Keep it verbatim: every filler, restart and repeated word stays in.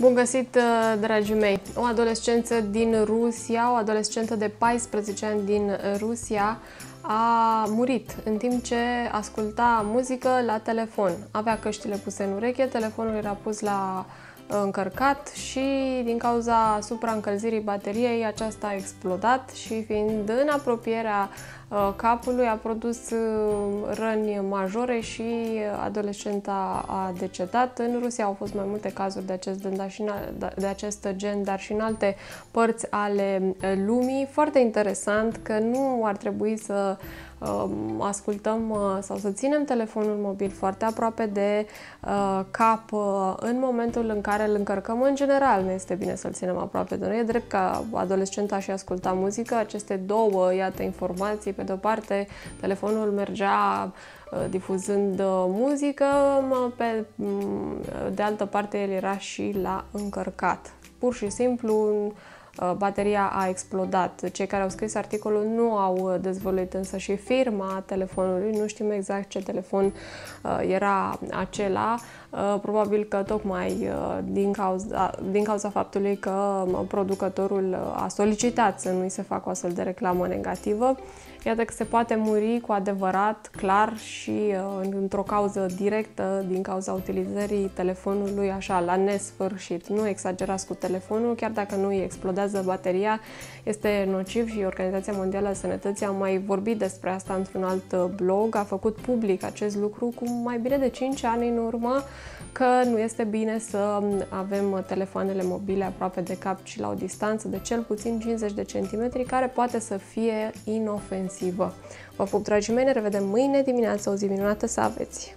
Bun găsit, dragii mei! O adolescentă din Rusia, o adolescentă de paisprezece ani din Rusia a murit în timp ce asculta muzică la telefon. Avea căștile puse în ureche, telefonul era pus la încărcat și din cauza supraîncălzirii bateriei aceasta a explodat și, fiind în apropierea capului, a produs răni majore și adolescenta a decedat. În Rusia au fost mai multe cazuri de acest, de acest gen, dar și în alte părți ale lumii. Foarte interesant că nu ar trebui să ascultăm sau să ținem telefonul mobil foarte aproape de cap în momentul în care îl încărcăm. În general, nu este bine să-l ținem aproape de noi. E drept că adolescenta și asculta muzică. Aceste două, iată, informații. Pe de-o parte, telefonul mergea difuzând muzică, pe de altă parte el era și la încărcat. Pur și simplu, bateria a explodat. Cei care au scris articolul nu au dezvăluit însă și firma telefonului. Nu știm exact ce telefon era acela. Probabil că tocmai din cauza, din cauza faptului că producătorul a solicitat să nu-i se facă o astfel de reclamă negativă. Iată că se poate muri cu adevărat, clar și într-o cauză directă din cauza utilizării telefonului așa, la nesfârșit. Nu exagerați cu telefonul, chiar dacă nu îi explodează bateria, este nociv și Organizația Mondială a Sănătății a mai vorbit despre asta într-un alt blog. A făcut public acest lucru cu mai bine de cinci ani în urmă, că nu este bine să avem telefoanele mobile aproape de cap, ci la o distanță de cel puțin cincizeci de centimetri, care poate să fie inofensivă. Vă pup, dragii mei, ne revedem mâine dimineață, o zi minunată să aveți!